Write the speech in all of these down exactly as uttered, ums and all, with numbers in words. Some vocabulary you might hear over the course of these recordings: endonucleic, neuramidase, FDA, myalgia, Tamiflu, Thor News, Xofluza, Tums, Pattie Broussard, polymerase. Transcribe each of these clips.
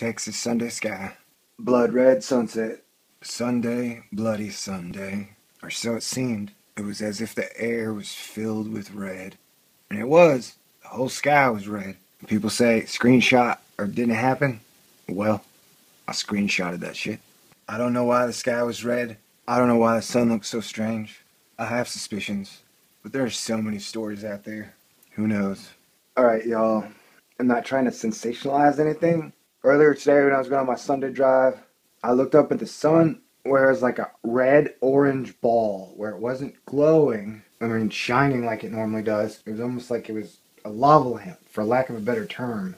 Texas Sunday sky. Blood red sunset. Sunday, bloody Sunday. Or so it seemed. It was as if the air was filled with red. And it was. The whole sky was red. People say, screenshot, or didn't happen. Well, I screenshotted that shit. I don't know why the sky was red. I don't know why the sun looked so strange. I have suspicions. But there are so many stories out there. Who knows? Alright, y'all. I'm not trying to sensationalize anything. Earlier today when I was going on my Sunday drive, I looked up at the sun where it was like a red-orange ball where it wasn't glowing. I mean, shining like it normally does. It was almost like it was a lava lamp, for lack of a better term.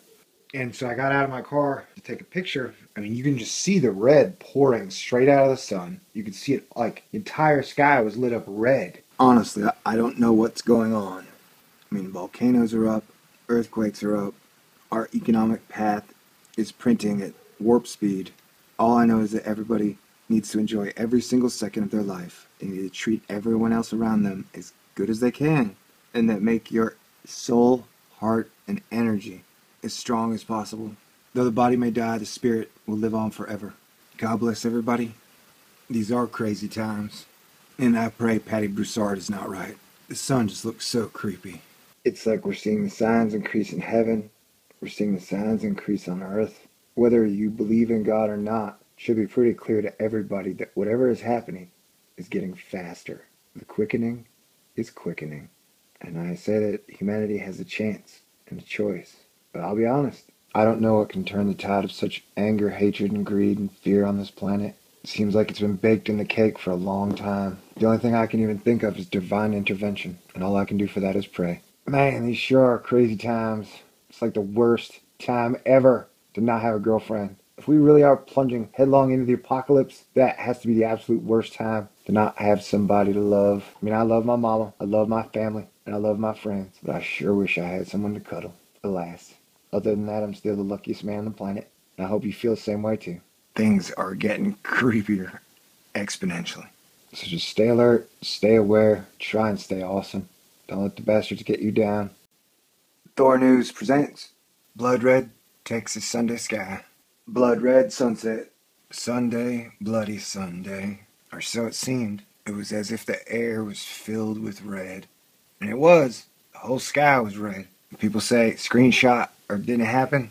And so I got out of my car to take a picture. I mean, you can just see the red pouring straight out of the sun. You could see it, like, the entire sky was lit up red. Honestly, I don't know what's going on. I mean, volcanoes are up, earthquakes are up, our economic path is printing at warp speed. All I know is that everybody needs to enjoy every single second of their life. They need to treat everyone else around them as good as they can, and that make your soul, heart, and energy as strong as possible. Though the body may die, the spirit will live on forever. God bless everybody. These are crazy times, and I pray Pattie Broussard is not right. The sun just looks so creepy. It's like we're seeing the signs increase in heaven. We're seeing the signs increase on earth. Whether you believe in God or not, it should be pretty clear to everybody that whatever is happening is getting faster. The quickening is quickening. And I say that humanity has a chance and a choice. But I'll be honest, I don't know what can turn the tide of such anger, hatred, and greed and fear on this planet. It seems like it's been baked in the cake for a long time. The only thing I can even think of is divine intervention, and all I can do for that is pray. Man, these sure are crazy times. It's like the worst time ever to not have a girlfriend. If we really are plunging headlong into the apocalypse, that has to be the absolute worst time to not have somebody to love. I mean, I love my mama, I love my family, and I love my friends, but I sure wish I had someone to cuddle. Alas. Other than that, I'm still the luckiest man on the planet, and I hope you feel the same way too. Things are getting creepier exponentially. So just stay alert, stay aware, try and stay awesome. Don't let the bastards get you down. Thor News presents Blood Red, Texas Sunday Sky. Blood red sunset. Sunday, bloody Sunday. Or so it seemed. It was as if the air was filled with red. And it was. The whole sky was red. People say, screenshot, or didn't happen.